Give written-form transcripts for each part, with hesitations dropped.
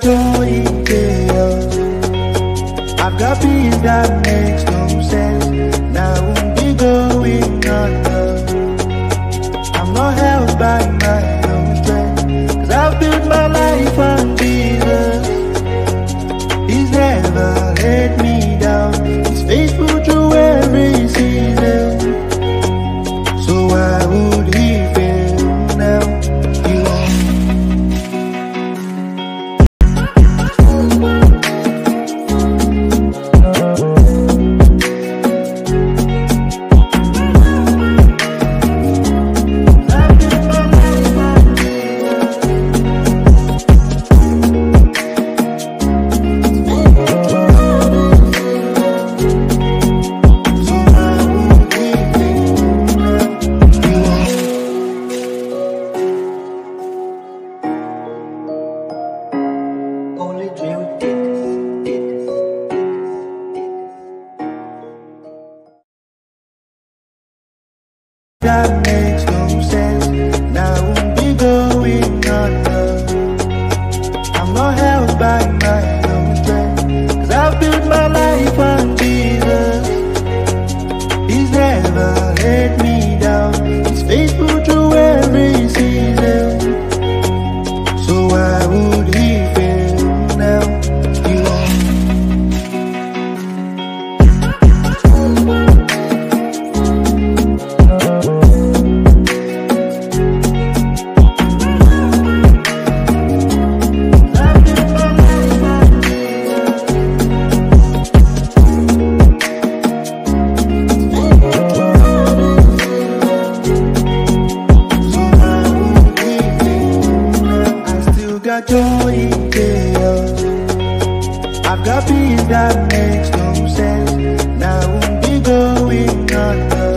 doing there. I've got peace that makes no sense. Now I won't be going under. I'm not held by my own strength, 'cause I've built my life on Jesus. He's never let me down. He's faithful through every season. So why would he fail now? He that makes no sense. Now I won't be going under. I'm not held by my own strength, 'cause I've built my life on Jesus. He's never let me down. He's faithful through every season. So why would he fail now? He won't. I've got peace that makes no sense. Now I won't be going under.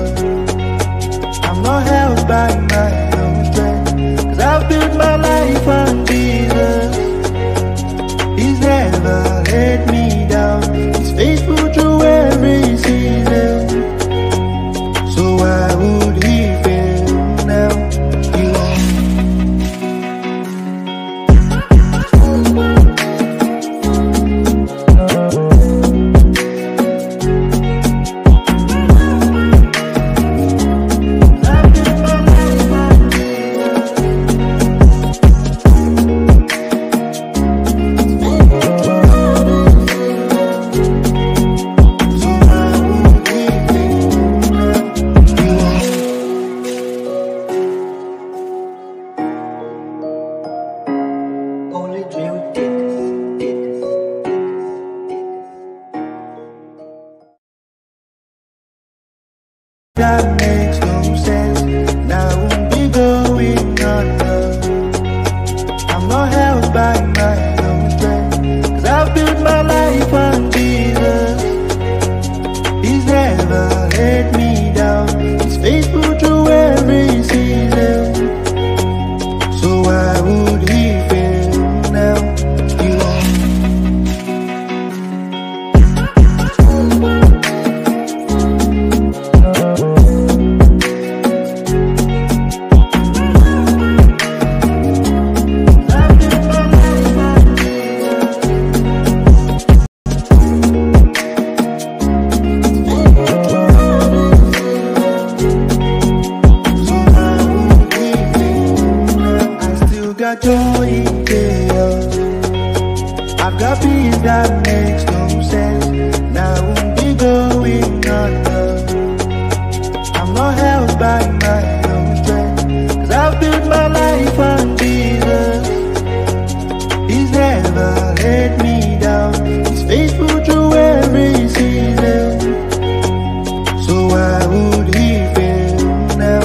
I'm not held by my own strength, 'cause I've built my life on Jesus. He's never let me down. He's faithful through every season. So why would he fail now? He won't. That makes no sense. Now I won't be going under. I'm not held by my own strength, 'cause I've built my life on Jesus. He's never let me down. He's faithful through every season. So why would he fail now? He won't. I've got peace that makes no sense. Now I won't be going under. I'm not held by my own strength, 'cause I've built my life on Jesus. He's never let me down. He's faithful through every season. So why would he fail now?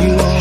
He won't.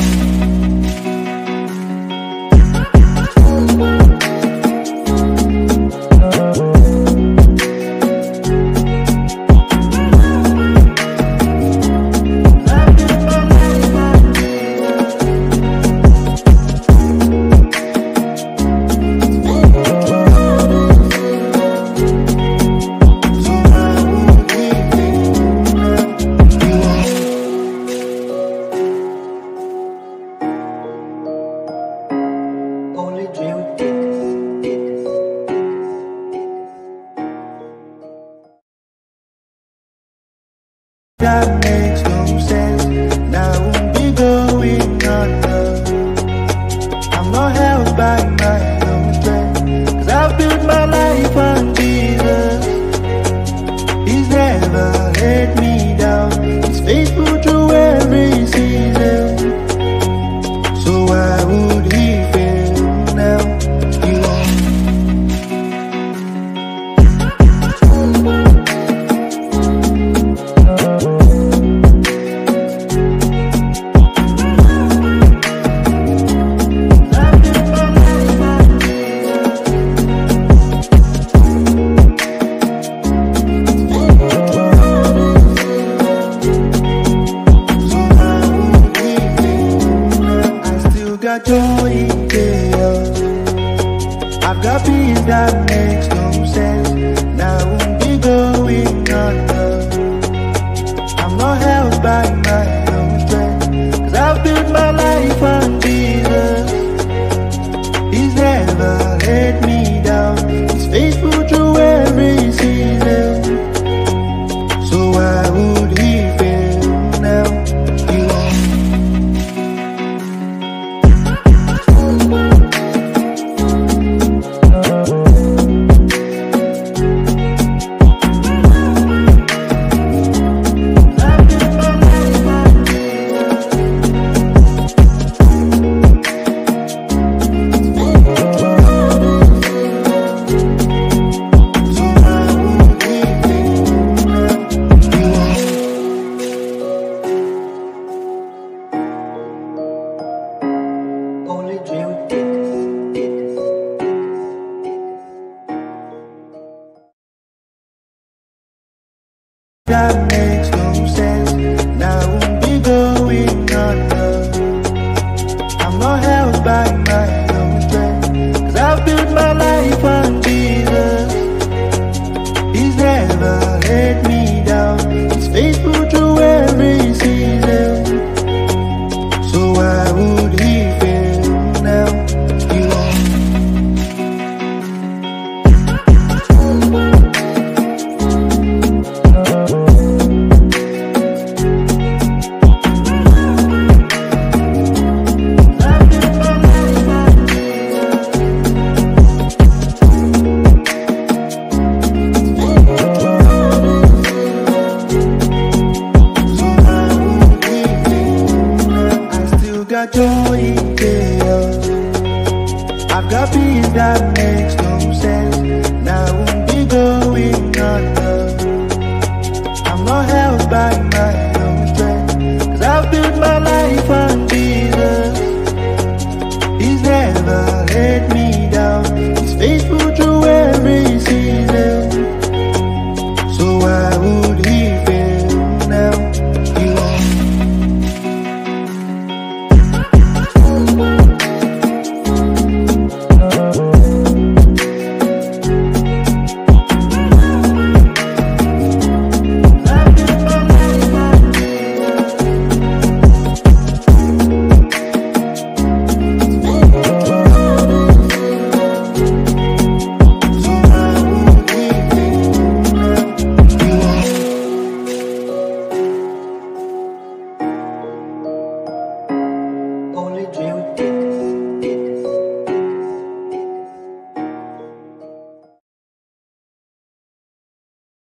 doing there? I've got peace that makes no sense. Now I won't be going under. I'm not held by my own strength, 'cause I've built my life on Jesus. He's never let me down. He's faithful through every season. So why would he fail now? He that makes no sense. Now I won't be going under. I'm not held by my own strength, 'cause I've built my life on Jesus. He's never let me down. He's faithful through every season. So why would he fail now? He won't. I've got peace that makes no sense. Now I won't be going under. I'm not held by my own strength, 'cause I've built my life on Jesus. He's never let me down. He's faithful through every season. So why would he fail now? He won't.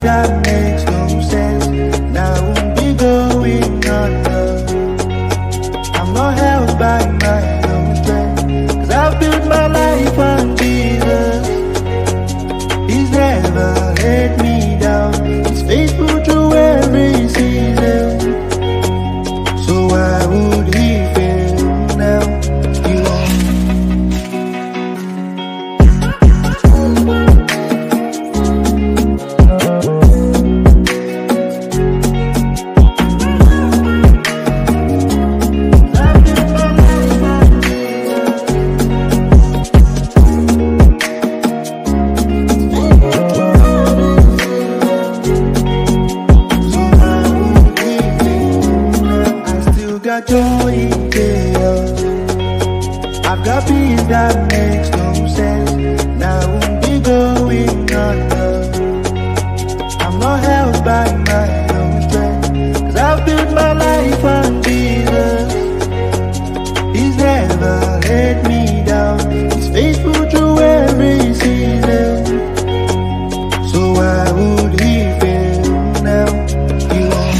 That makes no sense. Now I won't be going under. I'm not held by my own strength, 'cause I've built my life on Jesus. He's never let me down. He's faithful through every season. So why would he fail now? He won't. I've got peace that makes no sense. Now I won't be going under. I'm not held by my own strength, 'cause I've built my life on Jesus. He's never let me down. He's faithful through every season. So why would he fail now? He won't.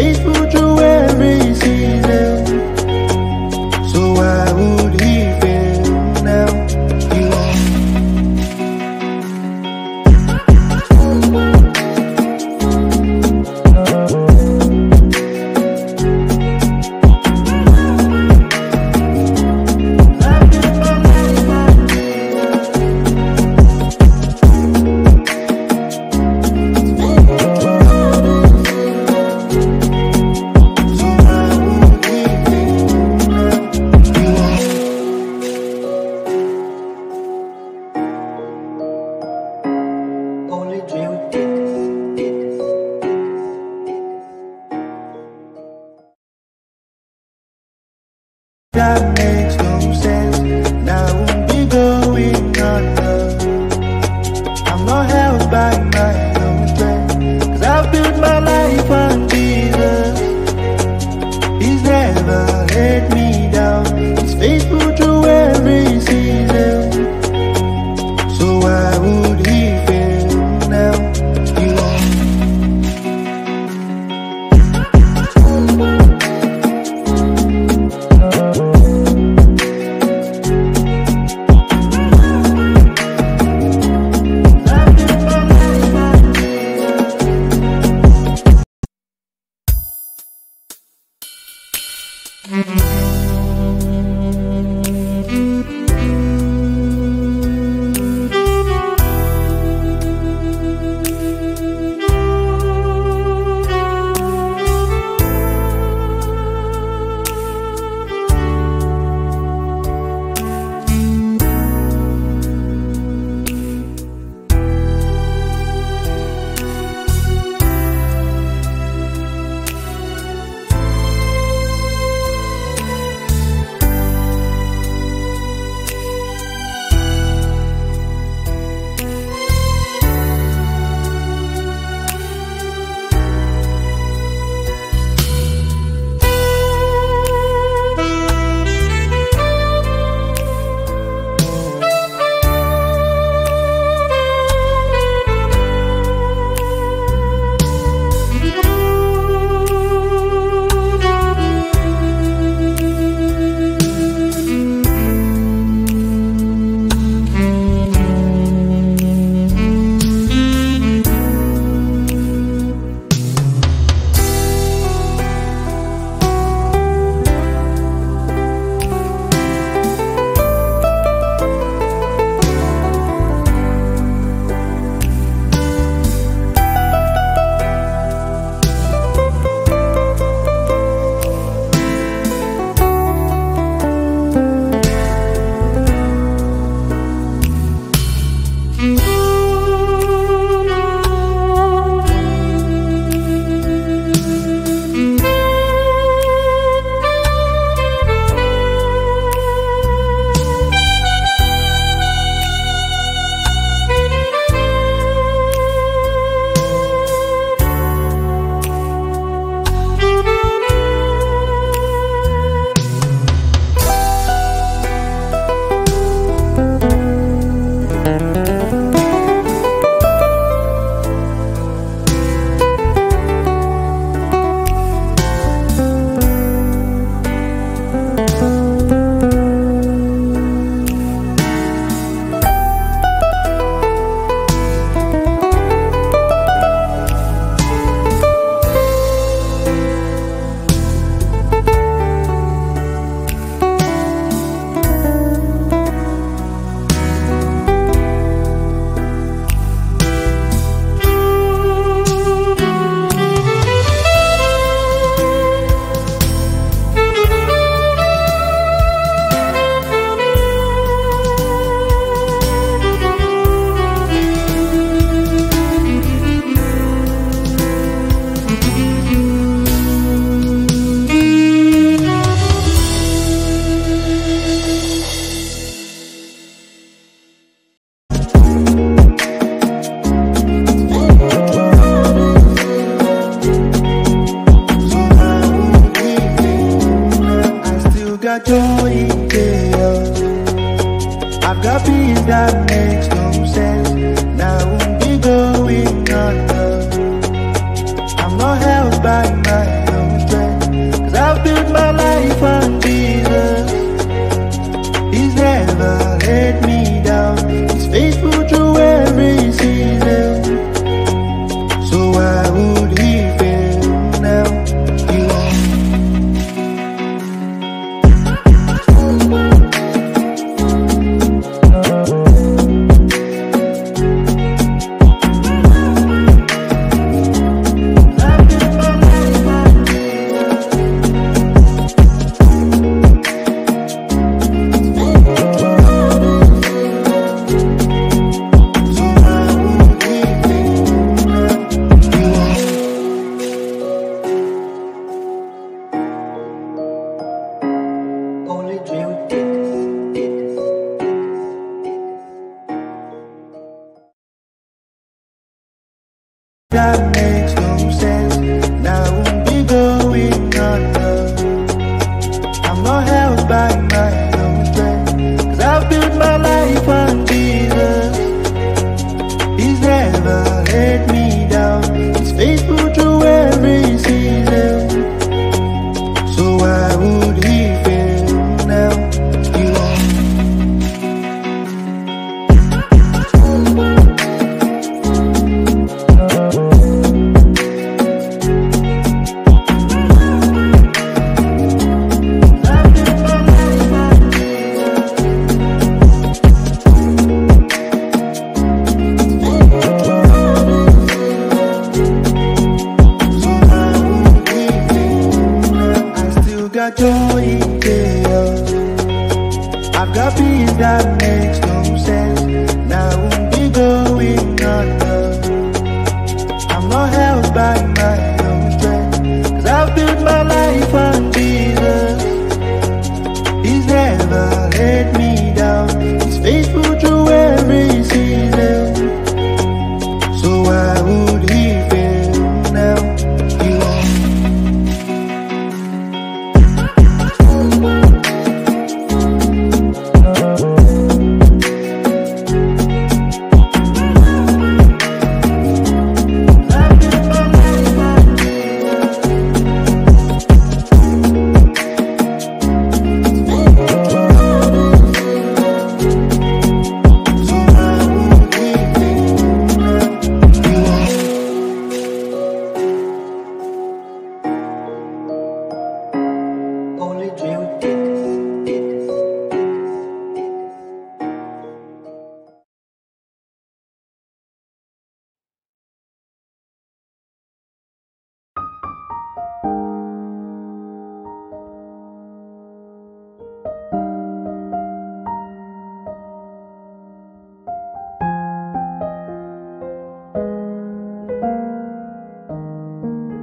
He's put you every season, so why would he fail now? That makes no sense. Now I won't be going under. I'm not held by my own strength, 'cause I've built my life on Jesus. He's never let me down. He's faithful to every season, so why would he fail now? He won't. I've got peace that makes no sense. Now I won't be going under. I'm not held by my own. I've got peace that makes no sense. Now I won't be going under. I'm not held by my own strength, 'cause I've built my life on Jesus. He's never let me down. He's faithful through every season. So why would he fail now? He won't.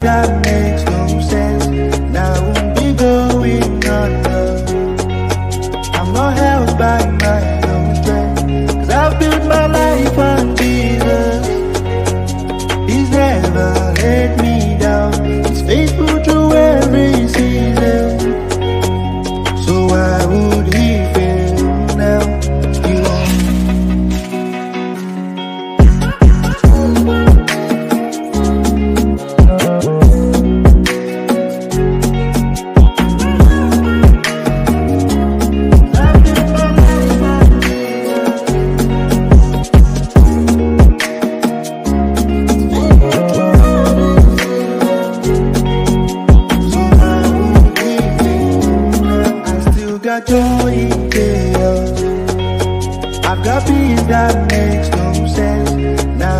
That makes no sense. Now I won't be going under. I'm not held by my own strength, 'cause I've built my life on Jesus. He's never let me down. He's faithful through every season. So why would he fail now? He won't. I've got peace that makes no sense. Now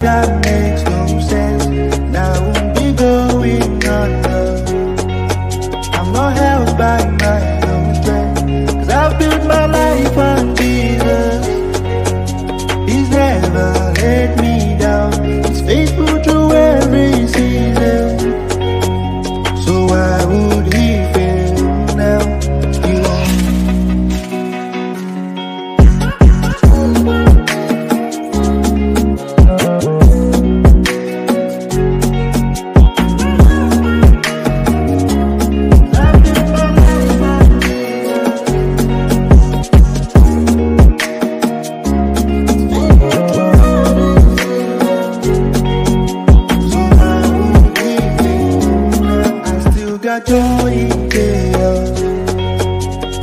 That makes no sense. Now we going under. I'm not held by my own strength, 'cause I've built my life on Jesus. He's never let me down. He's faithful to every season. So why would he fail now?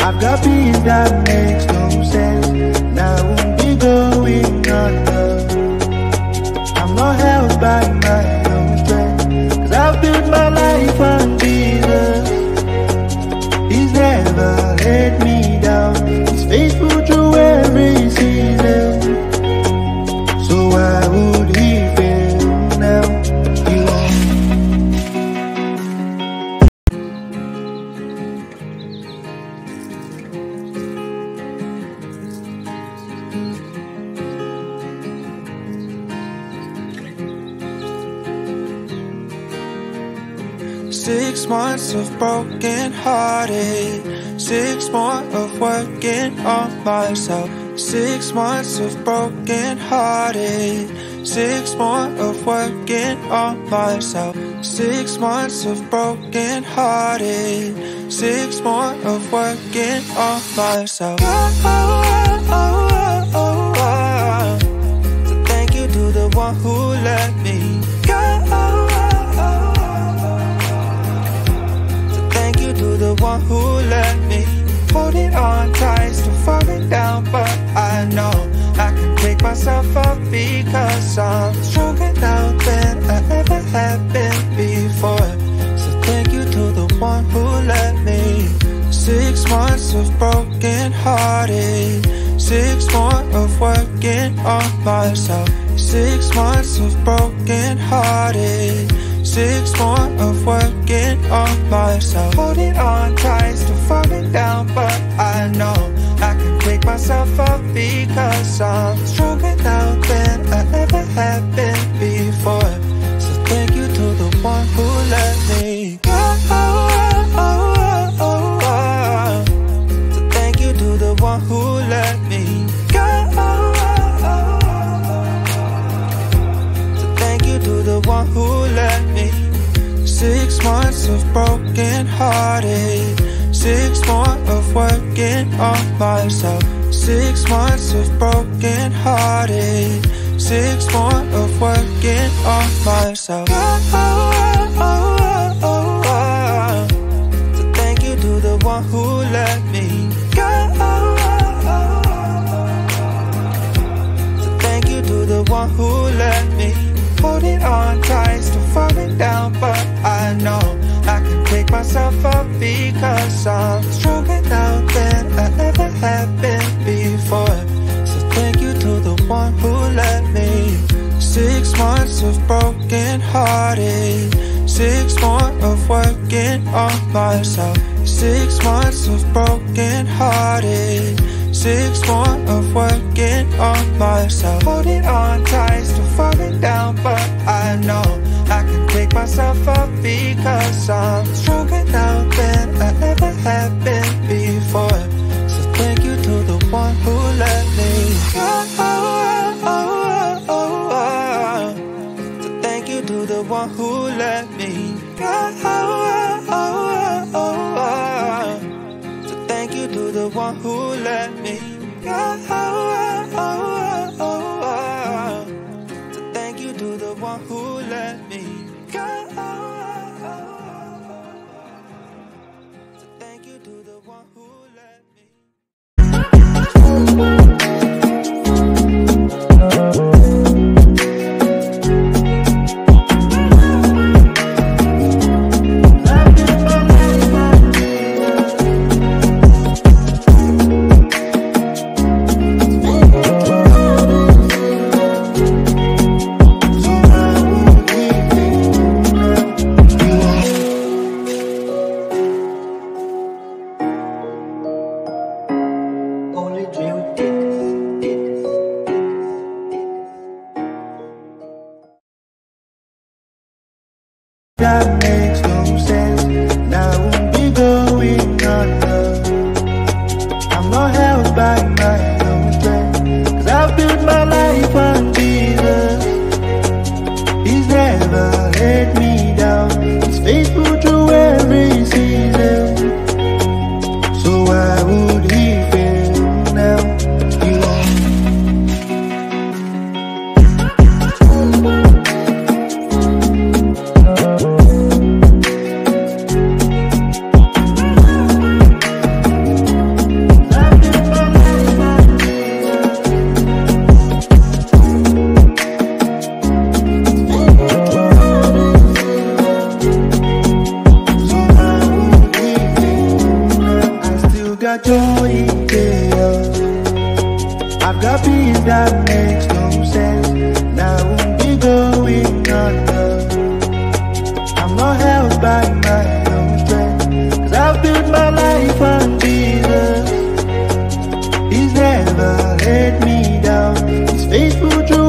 I've got peace that makes no sense. Now we going under. I'm not held by my own strength, 'cause I've built my life on Jesus. He's never let me down. He's faithful to every season. So why would he fail now? Six months of broken hearted, 6 more of working on myself. 6 months of broken hearted, 6 more of working on myself. 6 months of broken hearted, 6 more of working on myself. Oh, oh, oh, oh, oh, oh. So thank you to the one who let me go. To the one who let me hold it on tight, still falling down, but I know I can pick myself up because I'm stronger now than I ever have been before. So thank you to the one who let me. 6 months of broken hearted, 6 more of working on myself. 6 months of broken hearted, 6 more of working on myself. Holding on tight, still falling down, but I know I can pick myself up because I'm stronger now than I ever have been before. So thank you to the one who let me go. Oh, oh, oh, oh, oh. So thank you to the one who let me go. Oh, oh, oh, oh. So thank you to the one who let me. 6 months of broken hearted, 6 more of working on myself. 6 months of broken hearted, 6 more of working on myself. Oh, oh, oh, oh, oh, oh. So thank you to the one who let me go. So thank you to the one who let me. Holding on tight, still falling down, but I know I can pick myself up because I'm stronger now than I ever have been before. So thank you to the one who let me. 6 months of broken hearted, 6 more of working on myself. 6 months of broken hearted, 6 more of working on myself. Holding on tight, still falling down, but I know I can pick myself up because I'm stronger now than I ever have been before. So thank you to the one who let me go. Oh, oh, oh, oh, oh. So thank you to the one who let me go. Oh, oh, oh, oh, oh, oh. So thank you to the one who let me go. Oh, oh, oh, oh, oh. So thank you to the one who let me go. Oh, oh, oh, oh. So thank you to the one who let me go. I've got peace that makes no sense. Now we going under. I'm not held by my own strength, 'cause I've built my life on Jesus. He's never let me down. He's faithful to